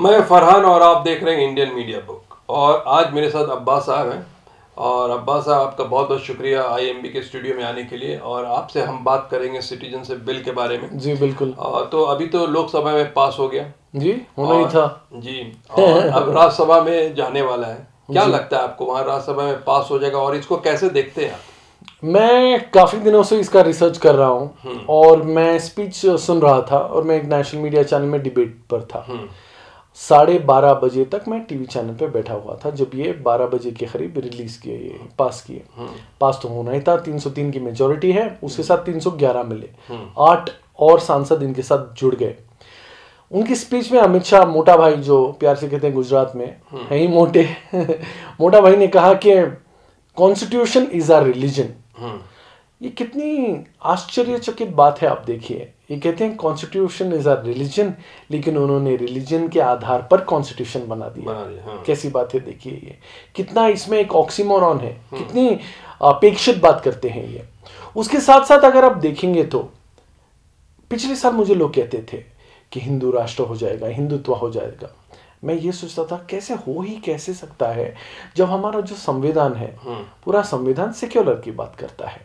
मैं फरहान और आप देख रहे हैं इंडियन मीडिया बुक। और आज मेरे साथ अब्बास साहब हैं। और अब्बास साहब, आपका बहुत बहुत शुक्रिया आईएमबी के स्टूडियो में आने के लिए। और आपसे हम बात करेंगे सिटीजनशिप बिल के बारे में। जी बिल्कुल। तो अभी तो लोकसभा में पास हो गया जी, होना ही था जी। और अब राज्यसभा में जाने वाला है। क्या लगता है आपको, वहाँ राज्यसभा में पास हो जाएगा? और इसको कैसे देखते हैं आप? मैं काफ़ी दिनों से इसका रिसर्च कर रहा हूँ और मैं स्पीच सुन रहा था और मैं एक नेशनल मीडिया चैनल में डिबेट पर था। 12:30 बजे तक मैं टीवी चैनल पे बैठा हुआ था जब ये 12 बजे के करीब रिलीज किए, ये पास किए। पास तो होना ही था, 303 की मेजोरिटी है, उसके साथ 311 मिले, 8 और सांसद इनके साथ जुड़ गए। उनकी स्पीच में अमित शाह, मोटा भाई जो प्यार से कहते हैं गुजरात में, है ही मोटे मोटा भाई ने कहा कि कॉन्स्टिट्यूशन इज आर रिलीजन। ये कितनी आश्चर्यचकित बात है, आप देखिए। ये कहते हैं कॉन्स्टिट्यूशन इज आर रिलीजन, लेकिन उन्होंने रिलीजन के आधार पर कॉन्स्टिट्यूशन बना दिया। हाँ। कैसी बात है, देखिए। ये कितना इसमें एक ऑक्सीमोरॉन है, कितनी अपेक्षित बात करते हैं ये। उसके साथ साथ अगर आप देखेंगे तो पिछले साल मुझे लोग कहते थे कि हिंदू राष्ट्र हो जाएगा, हिंदुत्व हो जाएगा। मैं ये सोचता था कैसे हो ही कैसे सकता है जब हमारा जो संविधान है, पूरा संविधान सेक्युलर की बात करता है।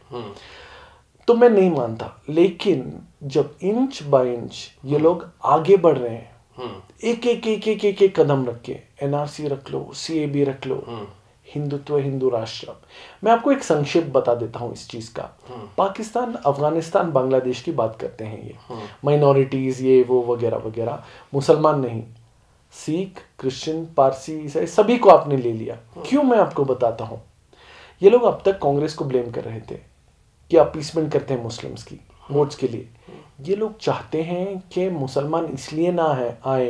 तो मैं नहीं मानता, लेकिन जब इंच बाय इंच ये लोग आगे बढ़ रहे हैं, एक कदम रख के, एनआरसी रख लो, सीएबी रख लो, हिंदुत्व, हिंदू राष्ट्र। मैं आपको एक संक्षेप बता देता हूँ इस चीज का। पाकिस्तान, अफगानिस्तान, बांग्लादेश की बात करते हैं ये, माइनॉरिटीज ये वो वगैरह वगैरह, मुसलमान नहीं, सिख, क्रिश्चियन, पारसी, ईसाई, सभी को आपने ले लिया। क्यों, मैं आपको बताता हूँ। ये लोग अब तक कांग्रेस को ब्लेम कर रहे थे कि अपीसमेंट करते हैं मुस्लिम्स की वोट्स के लिए। ये लोग चाहते हैं कि मुसलमान इसलिए ना है आए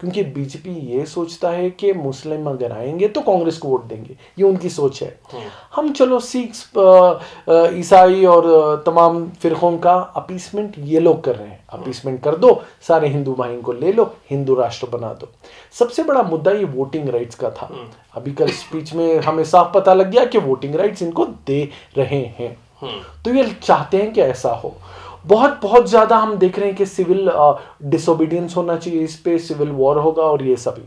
क्योंकि बीजेपी ये सोचता है कि मुस्लिम अगर आएंगे तो कांग्रेस को वोट देंगे। ये उनकी सोच है। हम चलो सिख, ईसाई और तमाम फिरकों का अपीसमेंट ये लोग कर रहे हैं। अपीसमेंट कर दो, सारे हिंदू भाइयों को ले लो, हिंदू राष्ट्र बना दो। सबसे बड़ा मुद्दा ये वोटिंग राइट्स का था। अभी कल स्पीच में हमें साफ पता लग गया कि वोटिंग राइट्स इनको दे रहे हैं। तो ये चाहते हैं कि ऐसा हो। बहुत ज्यादा हम देख रहे हैं कि सिविल डिसोबीडियंस होना चाहिए, इस पे सिविल वॉर होगा और ये सभी।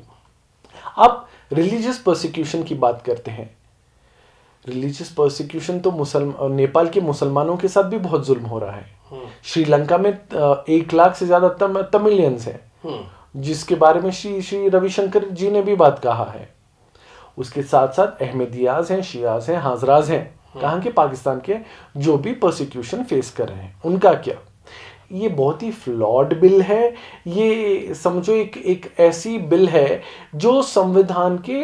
अब रिलीजियस परसिक्यूशन की बात करते हैं। रिलीजियस परसिक्यूशन तो नेपाल के मुसलमानों के साथ भी बहुत जुल्म हो रहा है। श्रीलंका में 1 लाख से ज्यादा तमिलियंस हैं, जिसके बारे में श्री रविशंकर जी ने भी बात कहा है। उसके साथ साथ अहमदियाज हैं, शियाज हैं, हाजराज हैं, कहाँ के, पाकिस्तान के, जो भी परसिक्यूशन फेस कर रहे हैं, उनका क्या। ये बहुत ही फ्लॉड बिल है। ये समझो एक ऐसी बिल है जो संविधान के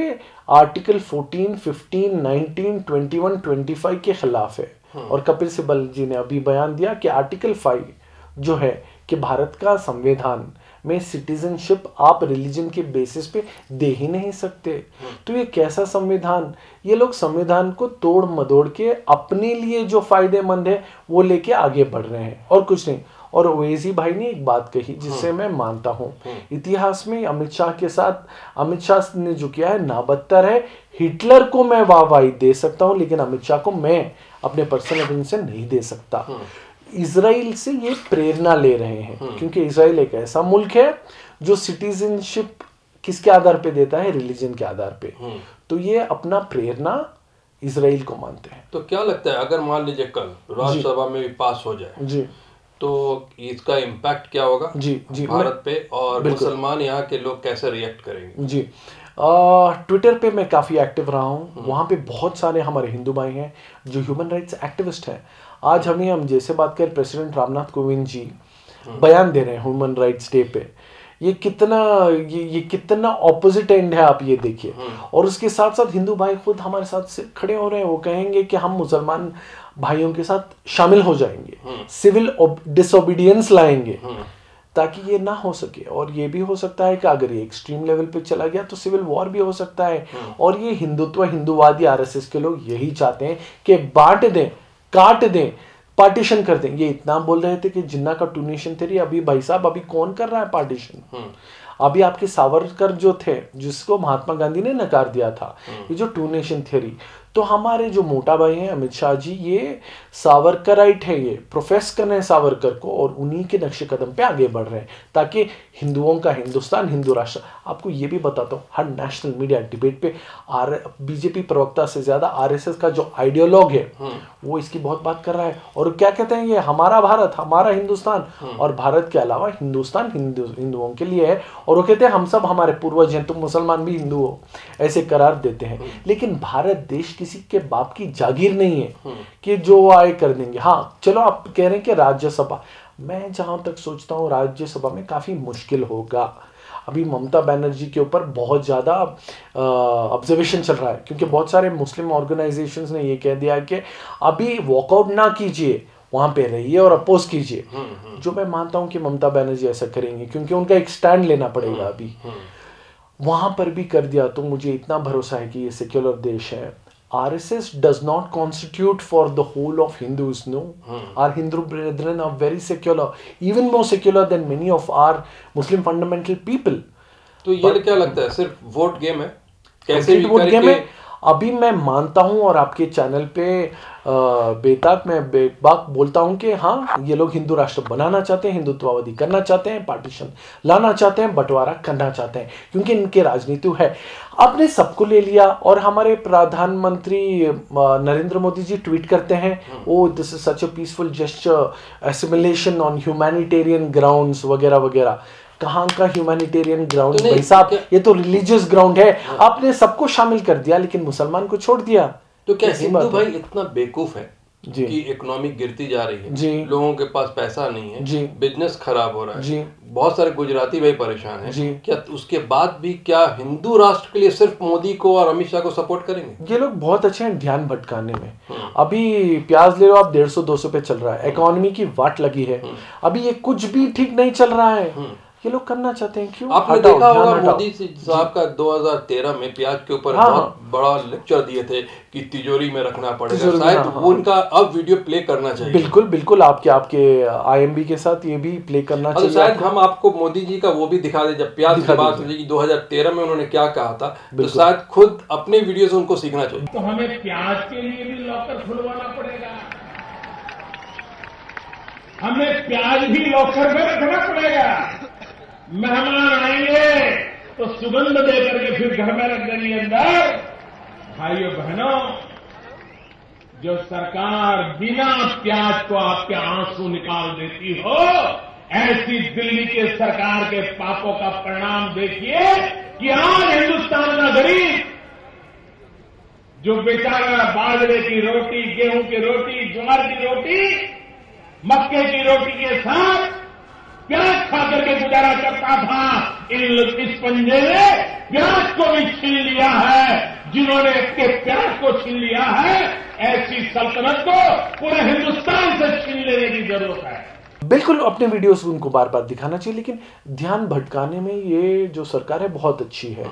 आर्टिकल 14, 15, 19, 21, 25 के खिलाफ है। और कपिल सिब्बल जी ने अभी बयान दिया कि आर्टिकल 5 जो है कि भारत का संविधान में सिटीजनशिप आप रिलीजन के बेसिस पे दे ही नहीं सकते। तो ये कैसा संविधान। ये लोग संविधान को तोड़ मदोड़ के अपने लिए जो फायदेमंद है वो लेके आगे बढ़ रहे हैं और कुछ नहीं। और ओवैसी भाई ने एक बात कही जिससे मैं मानता हूँ, इतिहास में अमित शाह के साथ, अमित शाह ने जो किया है ना बदतर है। हिटलर को मैं वाहवाही दे सकता हूँ, लेकिन अमित शाह को मैं अपने पर्सनल ओपिनियन से नहीं दे सकता। इसराइल से ये प्रेरणा ले रहे हैं क्योंकि इसराइल एक ऐसा मुल्क है जो सिटीजनशिप किसके आधार पे देता है, रिलीजन के आधार पे। तो ये अपना प्रेरणा इसराइल को मानते हैं। तो क्या लगता है अगर मान लीजिए कल राज्यसभा में भी पास हो जाए जी, तो इसका इम्पैक्ट क्या होगा जी भारत पे, और मुसलमान यहाँ के लोग कैसे रिएक्ट करेंगे जी। ट्विटर पे मैं काफ़ी एक्टिव रहा हूँ। वहाँ पे बहुत सारे हमारे हिंदू भाई हैं जो ह्यूमन राइट्स एक्टिविस्ट हैं। आज हम जैसे बात करें, प्रेसिडेंट रामनाथ कोविंद जी बयान दे रहे हैं ह्यूमन राइट्स डे पे। ये कितना ऑपोजिट एंड है, आप ये देखिए। और उसके साथ साथ हिंदू भाई खुद हमारे साथ खड़े हो रहे हैं। वो कहेंगे कि हम मुसलमान भाइयों के साथ शामिल हो जाएंगे, सिविल डिसोबीडियंस लाएंगे ताकि ये ना हो सके। और ये भी हो सकता है कि अगर ये एक्सट्रीम लेवल पे चला गया तो सिविल वॉर भी हो सकता है। और ये हिंदुत्व, हिंदूवादी, आरएसएस के लोग यही चाहते हैं कि बांट दें, काट दें, पार्टीशन कर दें। ये इतना बोल रहे थे कि जिन्ना का टू नेशन थ्योरी, अभी भाई साहब अभी कौन कर रहा है पार्टीशन। अभी आपके सावरकर जो थे, जिसको महात्मा गांधी ने नकार दिया था, ये जो टू नेशन थ्योरी, तो हमारे जो मोटा भाई हैं अमित शाह जी, ये सावरकराइट है, ये प्रोफेस कर रहे हैं सावरकर को और उन्हीं के नक्शे कदम पे आगे बढ़ रहे हैं ताकि हिंदुओं का हिंदुस्तान, हिंदू राष्ट्र। आपको ये भी बताता हूँ, हर नेशनल मीडिया डिबेट पे बीजेपी प्रवक्ता से ज़्यादा आरएसएस का जो आइडियोलॉग है वो इसकी बहुत बात कर रहा है और क्या कहते हैं, ये हमारा भारत, हमारा हिंदुस्तान और भारत के अलावा हिंदुस्तान हिंदुओं के लिए है। और वो कहते हैं हम सब हमारे पूर्वज हैं, तुम मुसलमान भी हिंदू हो, ऐसे करार देते हैं। लेकिन भारत देश किसी के बाप की जागीर नहीं है कि जो आए कर देंगे। हाँ चलो, आप कह रहे हैं कि राज्यसभा, मैं जहां तक सोचता हूँ राज्यसभा में काफी मुश्किल होगा। अभी ममता बनर्जी के ऊपर बहुत ज़्यादा ऑब्जर्वेशन चल रहा है क्योंकि बहुत सारे मुस्लिम ऑर्गेनाइजेशंस ने ये कह दिया कि अभी वॉकआउट ना कीजिए, वहाँ पे रहिए और अपोज कीजिए। जो मैं मानता हूँ कि ममता बनर्जी ऐसा करेंगे क्योंकि उनका एक स्टैंड लेना पड़ेगा। अभी वहाँ पर भी कर दिया तो मुझे इतना भरोसा है कि ये सेक्युलर देश है। RSS does not constitute for the whole of Hindus, no. Our Hindu brethren are very secular, even more secular than many of our Muslim fundamental people. तो ये क्या लगता है, सिर्फ वोट गेम है? कैसे वोट गेम है? अभी मैं मानता हूँ और आपके चैनल पे बेताब में बेबाक बोलता हूँ कि हाँ ये लोग हिंदू राष्ट्र बनाना चाहते हैं, हिंदुत्ववादी करना चाहते हैं, पार्टीशन लाना चाहते हैं, बंटवारा करना चाहते हैं क्योंकि इनके राजनीति है। आपने सबको ले लिया और हमारे प्रधानमंत्री नरेंद्र मोदी जी ट्वीट करते हैं, oh this is such a peaceful gesture, assimilation on humanitarian grounds वगैरह वगैरह। कहाँ का ह्यूमैनिटेरियन ग्राउंड भाई साहब, ये तो रिलीजियस ग्राउंड है। आपने सबको शामिल कर दिया लेकिन मुसलमान को छोड़ दिया। तो क्या हिंदू भाई इतना बेवकूफ है कि इकोनॉमी गिरती जा रही है जी, लोगों के पास पैसा नहीं है जी, बिजनेस खराब हो रहा है जी, बहुत सारे गुजराती भाई परेशान हैं जी, क्या उसके बाद भी क्या हिंदू राष्ट्र के लिए सिर्फ मोदी को और अमित शाह को सपोर्ट करेंगे? ये लोग बहुत अच्छे हैं ध्यान भटकाने में। अभी प्याज ले लो आप 150-200 पे चल रहा है, इकोनॉमी की वाट लगी है, अभी ये कुछ भी ठीक नहीं चल रहा है। ये लोग करना चाहते हैं क्यों? आपने देखा होगा मोदी साहब का 2013 में प्याज के ऊपर बहुत बड़ा लेक्चर दिए थे कि तिजोरी में रखना पड़ेगा, शायद वो उनका अब वीडियो प्ले करना चाहिए। बिल्कुल बिल्कुल, आपके आपके आईएमबी के साथ ये भी प्ले करना चाहिए। शायद हम आपको मोदी जी का वो भी दिखा दे, जब प्याज की बात हुई 2013 में उन्होंने क्या कहा था, तो शायद खुद अपने वीडियो से उनको सीखना चाहिए। तो हमें प्याज के लिए भी लॉकर खुलवाना पड़ेगा, हमें प्याज भी लॉकर में रखना पड़ेगा, मेहमान आएंगे तो सुगंध दे करके फिर घर में रख देंगे अंदर। भाइयों बहनों, जो सरकार बिना प्याज को आपके आंसू निकाल देती हो, ऐसी दिल्ली के सरकार के पापों का परिणाम देखिए कि आज हिंदुस्तान का गरीब जो बेचारा बाजरे की रोटी, गेहूं की रोटी, ज्वार की रोटी, मक्के की रोटी के साथ प्याज खा करके गुजारा करता था, इस पंजे ने प्याज को भी छीन लिया है। जिन्होंने इसके प्याज को छीन लिया है, ऐसी सल्तनत को पूरे हिंदुस्तान से छीन लेने की जरूरत है। बिल्कुल, अपने वीडियोस उनको बार बार दिखाना चाहिए लेकिन ध्यान भटकाने में ये जो सरकार है बहुत अच्छी है।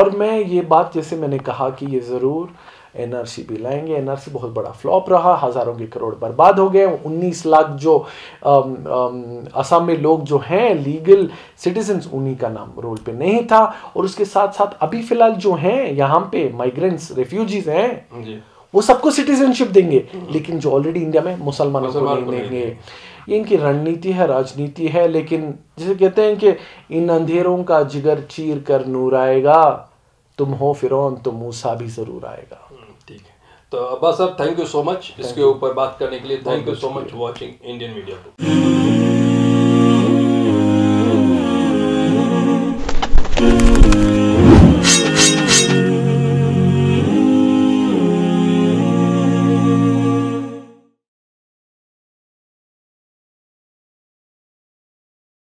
और मैं ये बात, जैसे मैंने कहा कि ये जरूर NRC भी लाएंगे। NRC बहुत बड़ा फ्लॉप रहा, हज़ारों के करोड़ बर्बाद हो गए। 19 लाख जो असम में लोग जो हैं लीगल सिटीजन्स, उन्हीं का नाम रोल पे नहीं था। और उसके साथ साथ अभी फ़िलहाल जो हैं यहाँ पे माइग्रेंट्स रेफ्यूजीज हैं, वो सबको सिटीजनशिप देंगे लेकिन जो ऑलरेडी इंडिया में मुसलमानों को नहीं देंगे। ये इनकी रणनीति है, राजनीति है। लेकिन जिसे कहते हैं कि इन अंधेरों का जिगर चीर कर नूर आएगा, तुम हो फिरौन तो मूसा भी ज़रूर आएगा। ठीक है, तो अब्बास साहब थैंक यू सो मच इसके ऊपर बात करने के लिए। Thank you so much watching Indian media book.